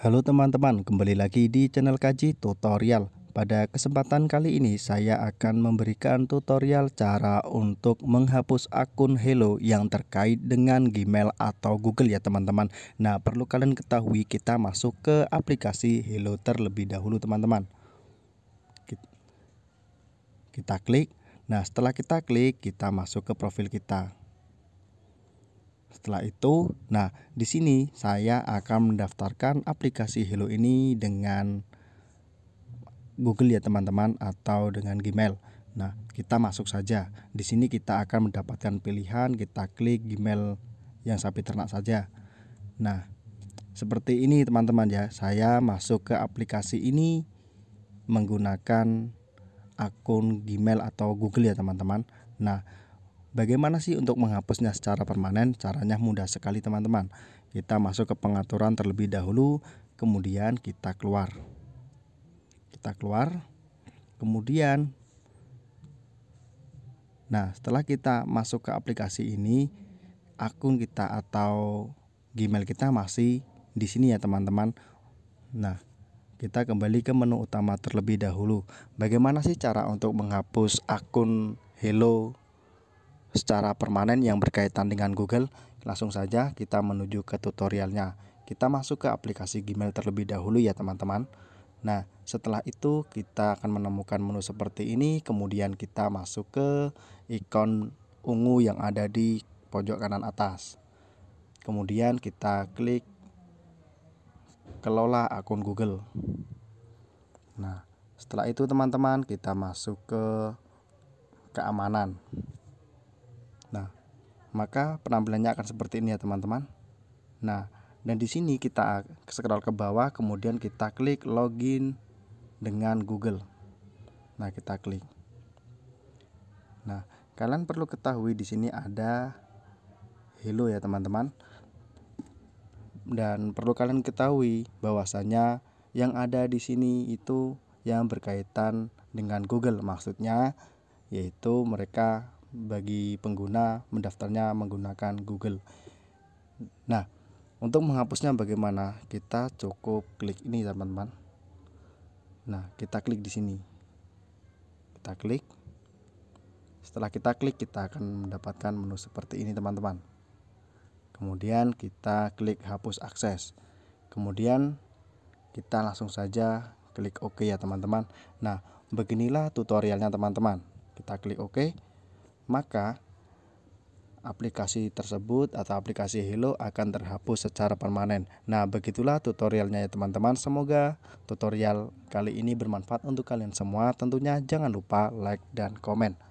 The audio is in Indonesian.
Halo teman-teman, kembali lagi di channel Kaji Tutorial. Pada kesempatan kali ini saya akan memberikan tutorial cara untuk menghapus akun Helo yang terkait dengan Gmail atau Google ya teman-teman. Nah, perlu kalian ketahui kita masuk ke aplikasi Helo terlebih dahulu teman-teman. Kita klik. Nah, setelah kita klik, kita masuk ke profil kita. Setelah itu, nah di sini saya akan mendaftarkan aplikasi Helo ini dengan Google ya teman-teman, atau dengan Gmail. Nah, kita masuk saja. Di sini kita akan mendapatkan pilihan, kita klik Gmail yang sapi ternak saja. Nah, seperti ini teman-teman ya. Saya masuk ke aplikasi ini menggunakan akun Gmail atau Google ya teman-teman. Nah, bagaimana sih untuk menghapusnya secara permanen? Caranya mudah sekali teman-teman. Kita masuk ke pengaturan terlebih dahulu, kemudian kita keluar. Kita keluar. Kemudian, nah setelah kita masuk ke aplikasi ini, akun kita atau Gmail kita masih di sini ya teman-teman. Nah, kita kembali ke menu utama terlebih dahulu. Bagaimana sih cara untuk menghapus akun Helo secara permanen yang berkaitan dengan Google? Langsung saja kita menuju ke tutorialnya. Kita masuk ke aplikasi Gmail terlebih dahulu ya teman-teman. Nah, setelah itu kita akan menemukan menu seperti ini. Kemudian kita masuk ke ikon ungu yang ada di pojok kanan atas. Kemudian kita klik kelola akun Google. Nah, setelah itu teman-teman kita masuk ke keamanan. Nah, maka penampilannya akan seperti ini ya teman-teman. Nah, dan di sini kita scroll ke bawah, kemudian kita klik login dengan Google. Nah, kita klik. Nah, kalian perlu ketahui di sini ada Helo ya teman-teman. Dan perlu kalian ketahui bahwasanya yang ada di sini itu yang berkaitan dengan Google, maksudnya yaitu mereka bagi pengguna mendaftarnya menggunakan Google. Nah, untuk menghapusnya bagaimana? Kita cukup klik ini teman-teman. Nah, kita klik di sini. Kita klik. Setelah kita klik, kita akan mendapatkan menu seperti ini teman-teman. Kemudian kita klik hapus akses. Kemudian kita langsung saja klik OK ya teman-teman. Nah, beginilah tutorialnya teman-teman. Kita klik OK. Maka aplikasi tersebut atau aplikasi Helo akan terhapus secara permanen. Nah, begitulah tutorialnya ya teman-teman. Semoga tutorial kali ini bermanfaat untuk kalian semua. Tentunya jangan lupa like dan komen.